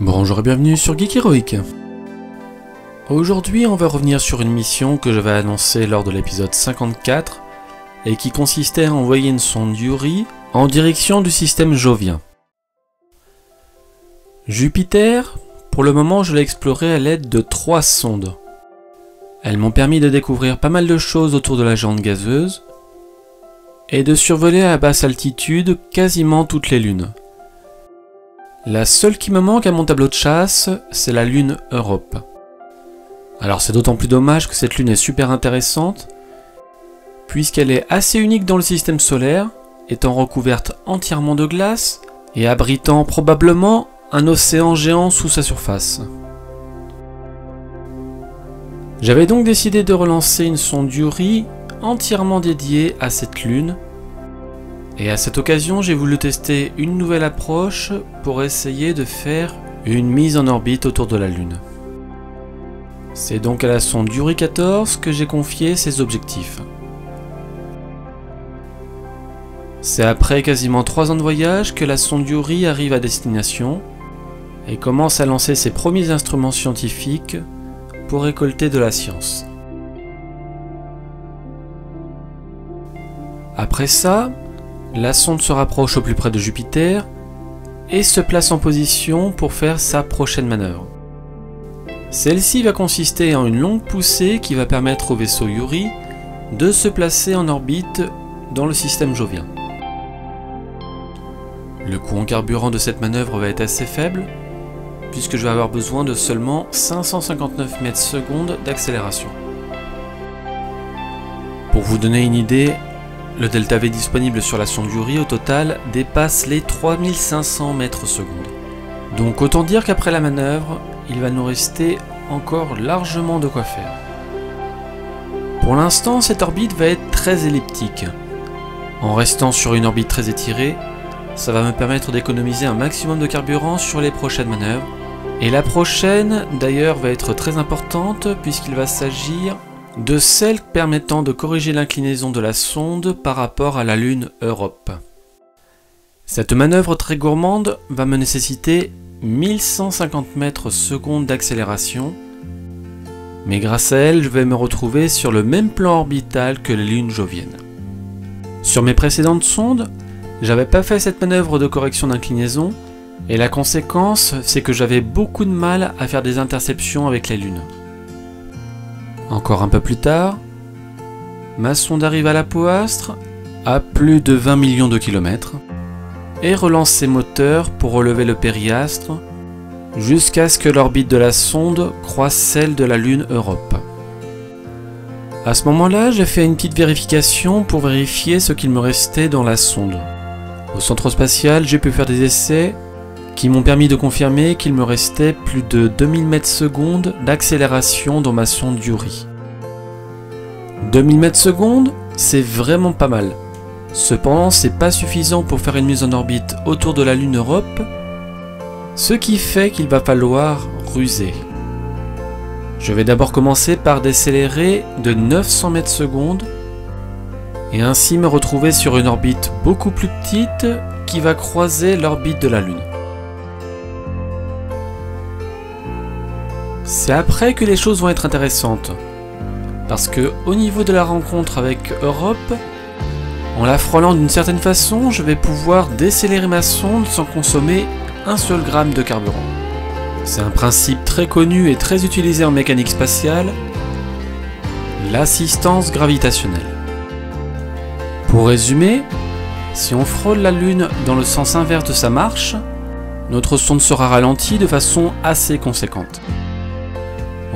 Bonjour et bienvenue sur Geek Heroic. Aujourd'hui on va revenir sur une mission que j'avais annoncée lors de l'épisode 54 et qui consistait à envoyer une sonde Yuri en direction du système Jovien. Jupiter, pour le moment je l'ai exploré à l'aide de 3 sondes. Elles m'ont permis de découvrir pas mal de choses autour de la géante gazeuse et de survoler à basse altitude quasiment toutes les lunes. La seule qui me manque à mon tableau de chasse, c'est la lune Europe. Alors c'est d'autant plus dommage que cette lune est super intéressante, puisqu'elle est assez unique dans le système solaire, étant recouverte entièrement de glace et abritant probablement un océan géant sous sa surface. J'avais donc décidé de relancer une sonde Yuri entièrement dédiée à cette lune. Et à cette occasion, j'ai voulu tester une nouvelle approche pour essayer de faire une mise en orbite autour de la Lune. C'est donc à la sonde Yuri 14 que j'ai confié ses objectifs. C'est après quasiment 3 ans de voyage que la sonde Yuri arrive à destination et commence à lancer ses premiers instruments scientifiques pour récolter de la science. Après ça, la sonde se rapproche au plus près de Jupiter et se place en position pour faire sa prochaine manœuvre. Celle-ci va consister en une longue poussée qui va permettre au vaisseau Yuri de se placer en orbite dans le système Jovien. Le coût en carburant de cette manœuvre va être assez faible puisque je vais avoir besoin de seulement 559 mètres/seconde d'accélération. Pour vous donner une idée, le delta V disponible sur la sonde Yuri au total dépasse les 3500 mètres/seconde. Donc autant dire qu'après la manœuvre, il va nous rester encore largement de quoi faire. Pour l'instant, cette orbite va être très elliptique. En restant sur une orbite très étirée, ça va me permettre d'économiser un maximum de carburant sur les prochaines manœuvres. Et la prochaine, d'ailleurs, va être très importante puisqu'il va s'agir de celle permettant de corriger l'inclinaison de la sonde par rapport à la lune Europe. Cette manœuvre très gourmande va me nécessiter 1150 mètres/seconde d'accélération, mais grâce à elle je vais me retrouver sur le même plan orbital que les lunes joviennes. Sur mes précédentes sondes, j'avais pas fait cette manœuvre de correction d'inclinaison et la conséquence c'est que j'avais beaucoup de mal à faire des interceptions avec les lunes. Encore un peu plus tard, ma sonde arrive à la poastre, à plus de 20 millions de kilomètres, et relance ses moteurs pour relever le périastre, jusqu'à ce que l'orbite de la sonde croise celle de la Lune Europe. À ce moment-là, j'ai fait une petite vérification pour vérifier ce qu'il me restait dans la sonde. Au centre spatial, j'ai pu faire des essais qui m'ont permis de confirmer qu'il me restait plus de 2000 mètres/seconde d'accélération dans ma sonde Yuri. 2000 mètres/seconde, c'est vraiment pas mal. Cependant, c'est pas suffisant pour faire une mise en orbite autour de la Lune Europe, ce qui fait qu'il va falloir ruser. Je vais d'abord commencer par décélérer de 900 mètres/seconde et ainsi me retrouver sur une orbite beaucoup plus petite qui va croiser l'orbite de la Lune. C'est après que les choses vont être intéressantes, parce que au niveau de la rencontre avec Europe, en la frôlant d'une certaine façon, je vais pouvoir décélérer ma sonde sans consommer un seul gramme de carburant. C'est un principe très connu et très utilisé en mécanique spatiale, l'assistance gravitationnelle. Pour résumer, si on frôle la Lune dans le sens inverse de sa marche, notre sonde sera ralentie de façon assez conséquente.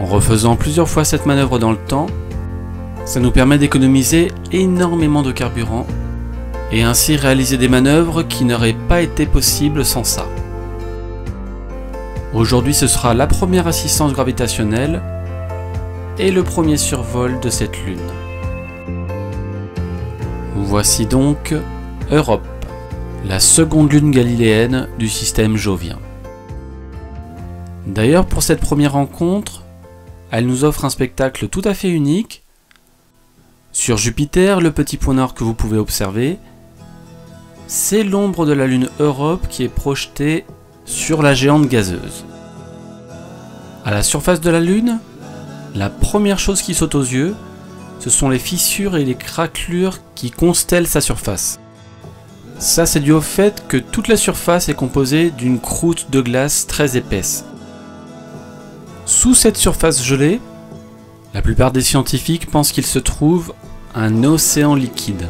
En refaisant plusieurs fois cette manœuvre dans le temps, ça nous permet d'économiser énormément de carburant et ainsi réaliser des manœuvres qui n'auraient pas été possibles sans ça. Aujourd'hui, ce sera la première assistance gravitationnelle et le premier survol de cette lune. Voici donc Europe, la seconde lune galiléenne du système Jovien. D'ailleurs, pour cette première rencontre, elle nous offre un spectacle tout à fait unique. Sur Jupiter, le petit point noir que vous pouvez observer, c'est l'ombre de la lune Europe qui est projetée sur la géante gazeuse. À la surface de la Lune, la première chose qui saute aux yeux, ce sont les fissures et les craquelures qui constellent sa surface. Ça, c'est dû au fait que toute la surface est composée d'une croûte de glace très épaisse. Sous cette surface gelée, la plupart des scientifiques pensent qu'il se trouve un océan liquide.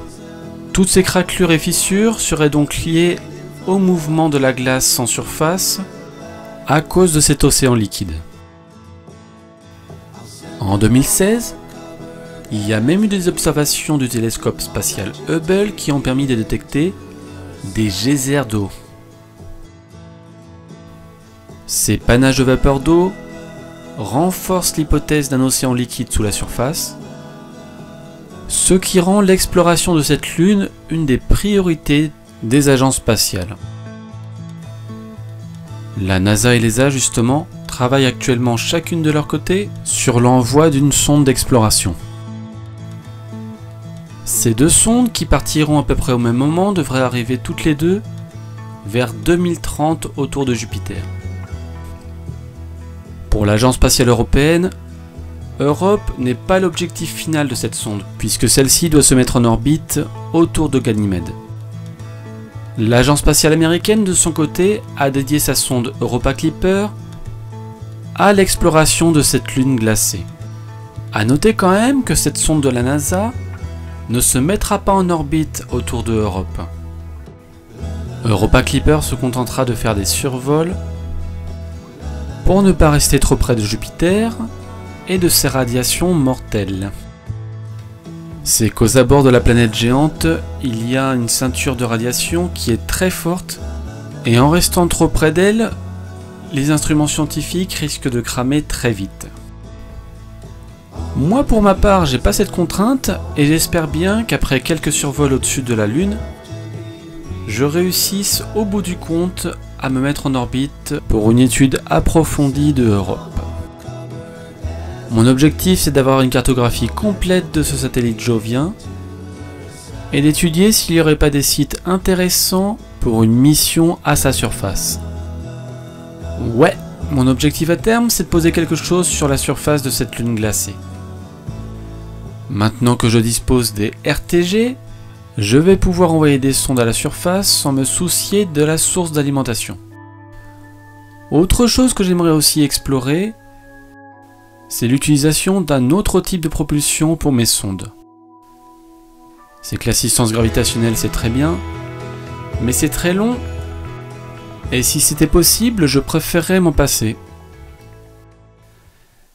Toutes ces craquelures et fissures seraient donc liées au mouvement de la glace en surface à cause de cet océan liquide. En 2016, il y a même eu des observations du télescope spatial Hubble qui ont permis de détecter des geysers d'eau. Ces panaches de vapeur d'eau renforcent l'hypothèse d'un océan liquide sous la surface, ce qui rend l'exploration de cette Lune une des priorités des agences spatiales. La NASA et l'ESA, justement, travaillent actuellement chacune de leur côté sur l'envoi d'une sonde d'exploration. Ces deux sondes, qui partiront à peu près au même moment, devraient arriver toutes les deux vers 2030 autour de Jupiter. Pour l'Agence spatiale européenne, Europe n'est pas l'objectif final de cette sonde, puisque celle-ci doit se mettre en orbite autour de Ganymède. L'Agence spatiale américaine, de son côté, a dédié sa sonde Europa Clipper à l'exploration de cette lune glacée. A noter quand même que cette sonde de la NASA ne se mettra pas en orbite autour de Europe. Europa Clipper se contentera de faire des survols pour ne pas rester trop près de Jupiter et de ses radiations mortelles. C'est qu'aux abords de la planète géante, il y a une ceinture de radiation qui est très forte, et en restant trop près d'elle, les instruments scientifiques risquent de cramer très vite. Moi, pour ma part, j'ai pas cette contrainte, et j'espère bien qu'après quelques survols au-dessus de la Lune, je réussisse au bout du compte à me mettre en orbite pour une étude approfondie de Europe. Mon objectif, c'est d'avoir une cartographie complète de ce satellite jovien et d'étudier s'il n'y aurait pas des sites intéressants pour une mission à sa surface. Ouais, mon objectif à terme, c'est de poser quelque chose sur la surface de cette lune glacée. Maintenant que je dispose des RTG, je vais pouvoir envoyer des sondes à la surface sans me soucier de la source d'alimentation. Autre chose que j'aimerais aussi explorer, c'est l'utilisation d'un autre type de propulsion pour mes sondes. C'est que l'assistance gravitationnelle, c'est très bien, mais c'est très long, et si c'était possible, je préférerais m'en passer.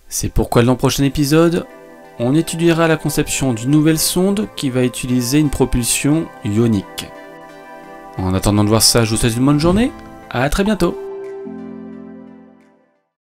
C'est pourquoi dans le prochain épisode, on étudiera la conception d'une nouvelle sonde qui va utiliser une propulsion ionique. En attendant de voir ça, je vous souhaite une bonne journée, à très bientôt.